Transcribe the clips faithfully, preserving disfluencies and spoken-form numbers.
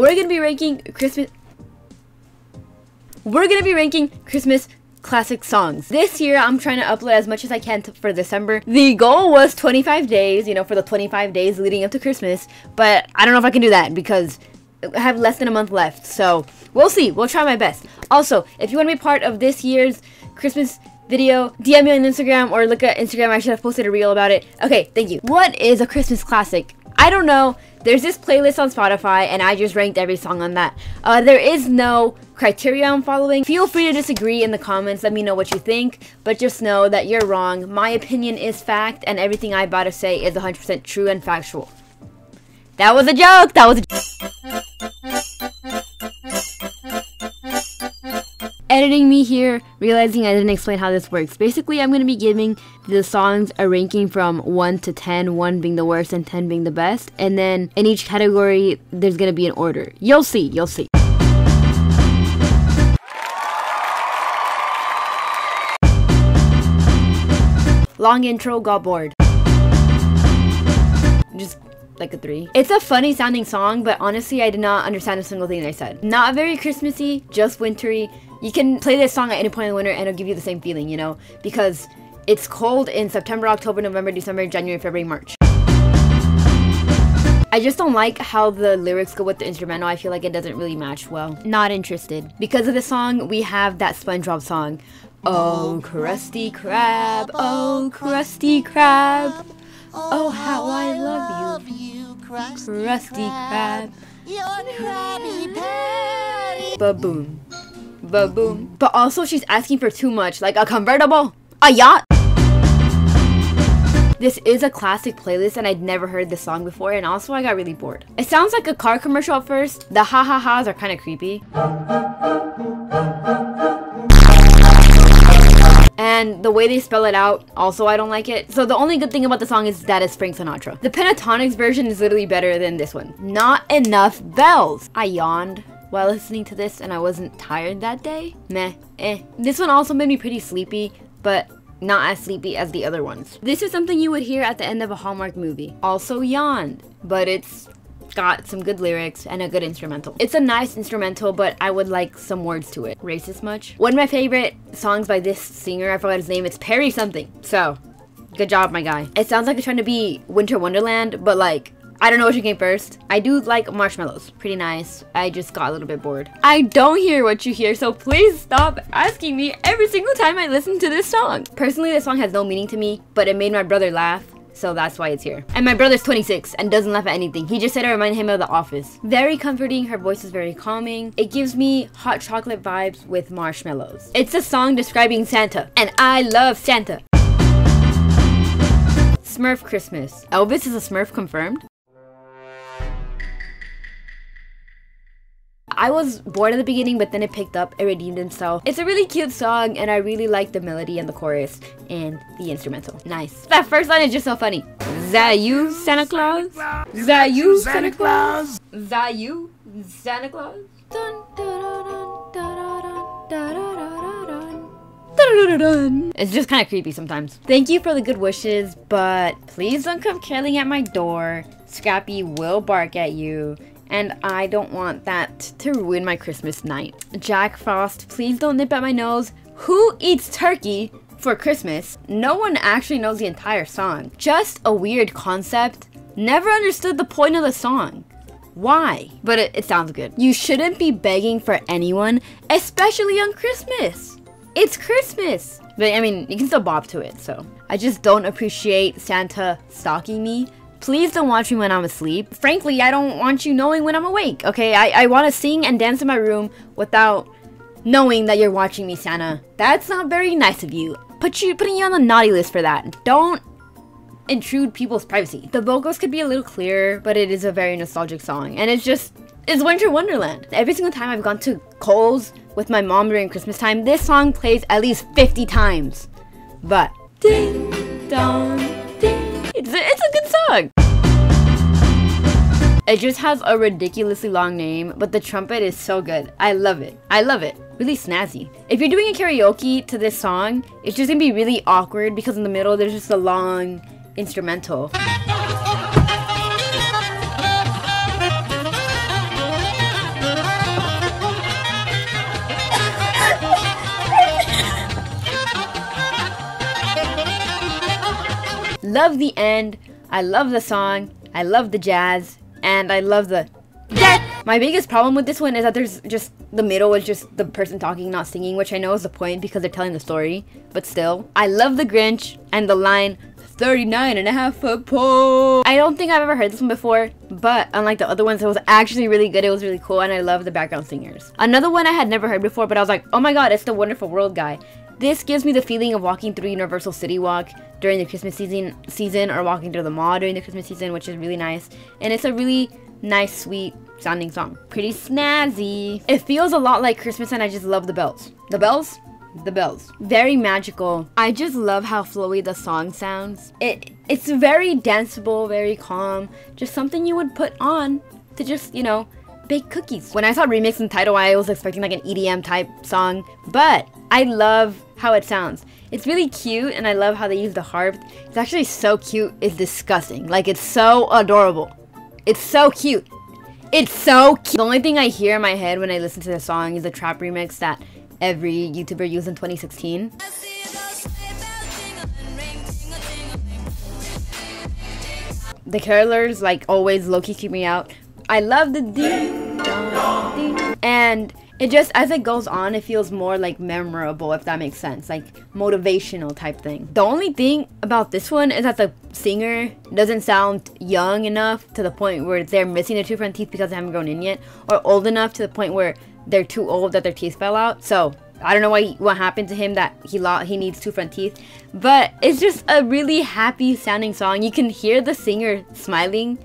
we're gonna be ranking Christmas. We're gonna be ranking Christmas classic songs. This year, I'm trying to upload as much as I can for December. The goal was twenty-five days, you know, for the twenty-five days leading up to Christmas, but I don't know if I can do that because I have less than a month left, so we'll see. We'll try my best. Also, if you want to be part of this year's Christmas video, D M me on Instagram or look at Instagram. I should have posted a reel about it. Okay, thank you. What is a Christmas classic? I don't know. There's this playlist on Spotify, and I just ranked every song on that. Uh, there is no criteria I'm following. Feel free to disagree in the comments. Let me know what you think, but just know that you're wrong. My opinion is fact, and everything I'm about to say is one hundred percent true and factual. That was a joke! That was a joke! Editing me here, realizing I didn't explain how this works. Basically, I'm going to be giving the songs a ranking from one to ten, one being the worst and ten being the best. And then in each category, there's going to be an order. You'll see, you'll see. Long intro, got bored. Just like a three. It's a funny sounding song, but honestly, I did not understand a single thing they said. Not very Christmassy, just wintry. You can play this song at any point in the winter and it'll give you the same feeling, you know, because it's cold in September, October, November, December, January, February, March. I just don't like how the lyrics go with the instrumental. I feel like it doesn't really match well. Not interested. Because of this song, we have that SpongeBob song. Oh, Krusty Krab, oh, Krusty Krab, oh, how I love you, Krusty Krab, you're Krabby Patty. Ba-boom, ba-boom. But also, she's asking for too much, like a convertible, a yacht. This is a classic playlist and I'd never heard this song before, and also I got really bored. It sounds like a car commercial at first. The ha-ha-has are kind of creepy. And the way they spell it out, also I don't like it. So the only good thing about the song is that it's Frank Sinatra. The Pentatonix version is literally better than this one. Not enough bells. I yawned while listening to this and I wasn't tired that day. Meh, eh. This one also made me pretty sleepy, but not as sleepy as the other ones. This is something you would hear at the end of a Hallmark movie. Also yawned, but it's got some good lyrics and a good instrumental. It's a nice instrumental, but I would like some words to it. Racist much? One of my favorite songs by this singer, I forgot his name, it's Perry something. So, good job, my guy. It sounds like it's trying to be Winter Wonderland, but like, I don't know what you came first. I do like marshmallows. Pretty nice. I just got a little bit bored. I don't hear what you hear, so please stop asking me every single time I listen to this song. Personally, this song has no meaning to me, but it made my brother laugh, so that's why it's here. And my brother's twenty-six and doesn't laugh at anything. He just said it reminded him of The Office. Very comforting. Her voice is very calming. It gives me hot chocolate vibes with marshmallows. It's a song describing Santa, and I love Santa. Smurf Christmas. Elvis is a Smurf confirmed? I was bored at the beginning, but then it picked up, it redeemed itself. It's a really cute song, and I really like the melody and the chorus and the instrumental. Nice. That first line is just so funny. Is that you, Santa Claus? Is that you, Santa Claus? Is that you, Santa Claus? It's just kind of creepy sometimes. Thank you for the good wishes, but please don't come curling at my door. Scrappy will bark at you. And I don't want that to ruin my Christmas night. Jack Frost, please don't nip at my nose. Who eats turkey for Christmas? No one actually knows the entire song. Just a weird concept. Never understood the point of the song. Why? But it, it sounds good. You shouldn't be begging for anyone, especially on Christmas. It's Christmas. But I mean, you can still bop to it, so. I just don't appreciate Santa stalking me. Please don't watch me when I'm asleep. Frankly, I don't want you knowing when I'm awake, okay? I, I want to sing and dance in my room without knowing that you're watching me, Santa. That's not very nice of you. Put you putting you on the naughty list for that. Don't intrude people's privacy. The vocals could be a little clearer, but it is a very nostalgic song. And it's just, it's Winter Wonderland. Every single time I've gone to Kohl's with my mom during Christmas time, this song plays at least fifty times. But, ding dong. It's a, it's a good song! It just has a ridiculously long name, but the trumpet is so good. I love it. I love it. Really snazzy. If you're doing a karaoke to this song, it's just gonna be really awkward because in the middle there's just a long instrumental. love the end, I love the song, I love the jazz, and I love the death. My biggest problem with this one is that there's just, the middle is just the person talking, not singing, which I know is the point because they're telling the story, but still. I love the Grinch and the line, thirty-nine and a half a pole. I don't think I've ever heard this one before, but unlike the other ones, it was actually really good. It was really cool, and I love the background singers. Another one I had never heard before, but I was like, oh my god, it's the Wonderful World guy. This gives me the feeling of walking through Universal City Walk during the Christmas season, season, or walking through the mall during the Christmas season, which is really nice. And it's a really nice, sweet sounding song. Pretty snazzy. It feels a lot like Christmas, and I just love the bells. The bells? The bells. Very magical. I just love how flowy the song sounds. It It's very danceable, very calm. Just something you would put on to just, you know, bake cookies. When I saw Remix and title, I was expecting like an E D M type song, but I love how it sounds. It's really cute, and I love how they use the harp. It's actually so cute, it's disgusting. Like, it's so adorable. It's so cute. It's so cute. The only thing I hear in my head when I listen to the song is the trap remix that every YouTuber used in twenty sixteen. The carolers like always low-key keep me out. I love the ding dong ding. And it just, as it goes on, it feels more like memorable, if that makes sense. Like motivational type thing. The only thing about this one is that the singer doesn't sound young enough to the point where they're missing their two front teeth because they haven't grown in yet, or old enough to the point where they're too old that their teeth fell out. So I don't know why, what happened to him that he lo he needs two front teeth, but it's just a really happy sounding song. You can hear the singer smiling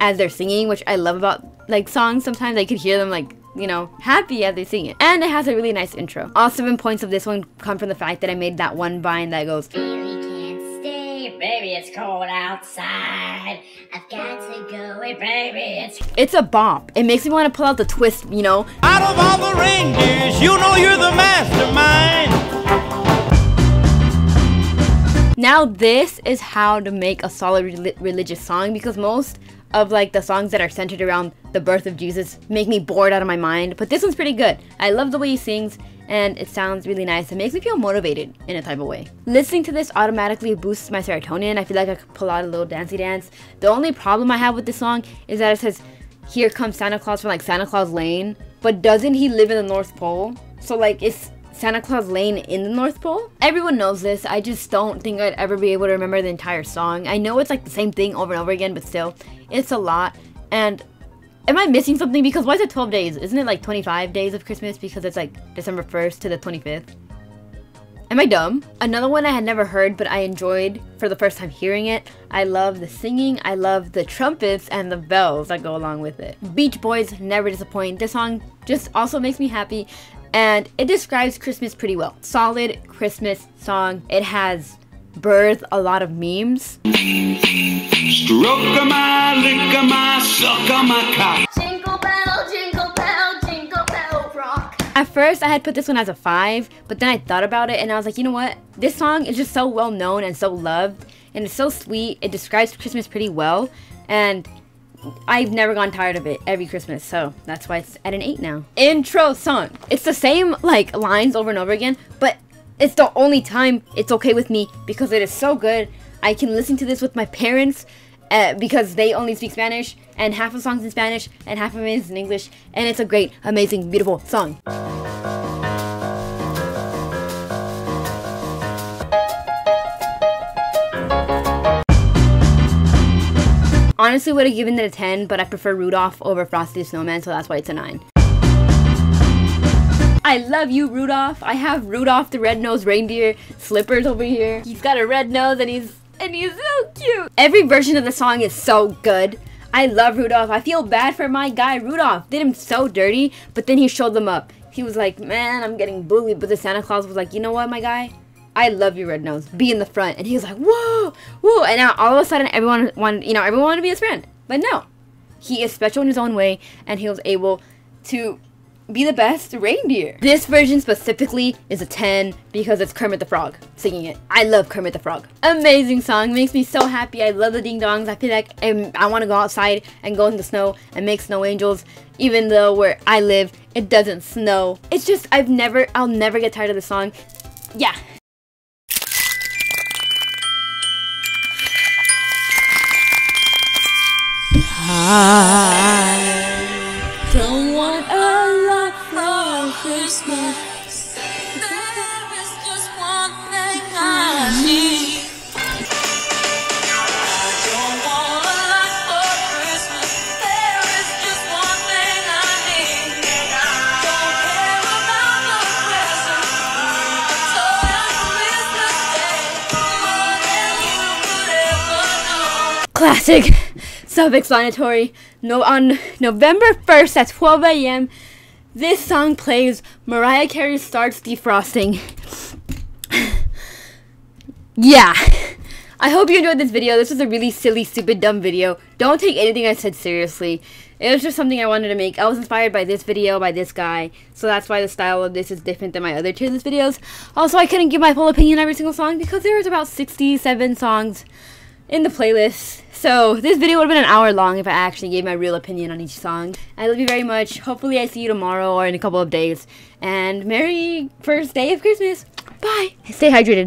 as they're singing, which I love about like songs. Sometimes I could hear them like, you know, happy as they sing it. And it has a really nice intro. All seven points of this one come from the fact that I made that one vine that goes, "Baby can't stay, baby it's cold outside, I've got to go away, baby it's..." It's a bop. It makes me want to pull out the twist, you know. Out of all the reindeers, you know you're the mastermind. Now this is how to make a solid re religious song, because most of like the songs that are centered around the birth of Jesus make me bored out of my mind, but this one's pretty good. I love the way he sings, and it sounds really nice. It makes me feel motivated in a type of way. Listening to this automatically boosts my serotonin. I feel like I could pull out a little dancey dance. The only problem I have with this song is that it says, "Here comes Santa Claus" from like Santa Claus Lane, but doesn't he live in the North Pole? So like, it's Santa Claus Lane in the North Pole? Everyone knows this. I just don't think I'd ever be able to remember the entire song. I know it's like the same thing over and over again, but still, it's a lot. And am I missing something? Because why is it twelve days? Isn't it like twenty-five days of Christmas? Because it's like December first to the twenty-fifth. Am I dumb? Another one I had never heard, but I enjoyed for the first time hearing it. I love the singing. I love the trumpets and the bells that go along with it. Beach Boys never disappoint. This song just also makes me happy. And it describes Christmas pretty well. Solid Christmas song. It has birthed a lot of memes. Jingle bell, jingle bell, jingle bell rock. At first I had put this one as a five, but then I thought about it and I was like, you know what? This song is just so well known and so loved, and it's so sweet. It describes Christmas pretty well, and I've never gone tired of it every Christmas, so that's why it's at an eight now. Intro song. It's the same like lines over and over again, but it's the only time it's okay with me because it is so good. I can listen to this with my parents uh, because they only speak Spanish, and half of songs in Spanish and half of it is in English, and it's a great, amazing, beautiful song. Honestly, would have given it a ten, but I prefer Rudolph over Frosty the Snowman, so that's why it's a nine. I love you, Rudolph. I have Rudolph the Red-Nosed Reindeer slippers over here. He's got a red nose, and he's and he's so cute. Every version of the song is so good. I love Rudolph. I feel bad for my guy Rudolph. Did him so dirty, but then he showed them up. He was like, "Man, I'm getting bullied," but the Santa Claus was like, "You know what, my guy? I love your red nose. Be in the front." And he was like, "Whoa, whoa!" And now all of a sudden, everyone wanted, you know, everyone wanted to be his friend. But no, he is special in his own way, and he was able to be the best reindeer. This version specifically is a ten because it's Kermit the Frog singing it. I love Kermit the Frog. Amazing song, makes me so happy. I love the ding dongs. I feel like I'm, I want to go outside and go in the snow and make snow angels. Even though where I live, it doesn't snow. It's just I've never, I'll never get tired of the song. Yeah. I don't want a lot for Christmas. There is just one thing I need. I don't want a lot for Christmas. There is just one thing I need. And I don't care about the presents until Christmas Day. More than you could ever know. Classic. Self-explanatory. No, on November first at twelve a m, this song plays. Mariah Carey starts defrosting. Yeah. I hope you enjoyed this video. This was a really silly, stupid, dumb video. Don't take anything I said seriously. It was just something I wanted to make. I was inspired by this video, by this guy. So that's why the style of this is different than my other two of these videos. Also, I couldn't give my full opinion on every single song because there was about sixty-seven songs in the playlist. So this video would have been an hour long if I actually gave my real opinion on each song. I love you very much. Hopefully I see you tomorrow or in a couple of days. And Merry first day of Christmas. Bye. Stay hydrated.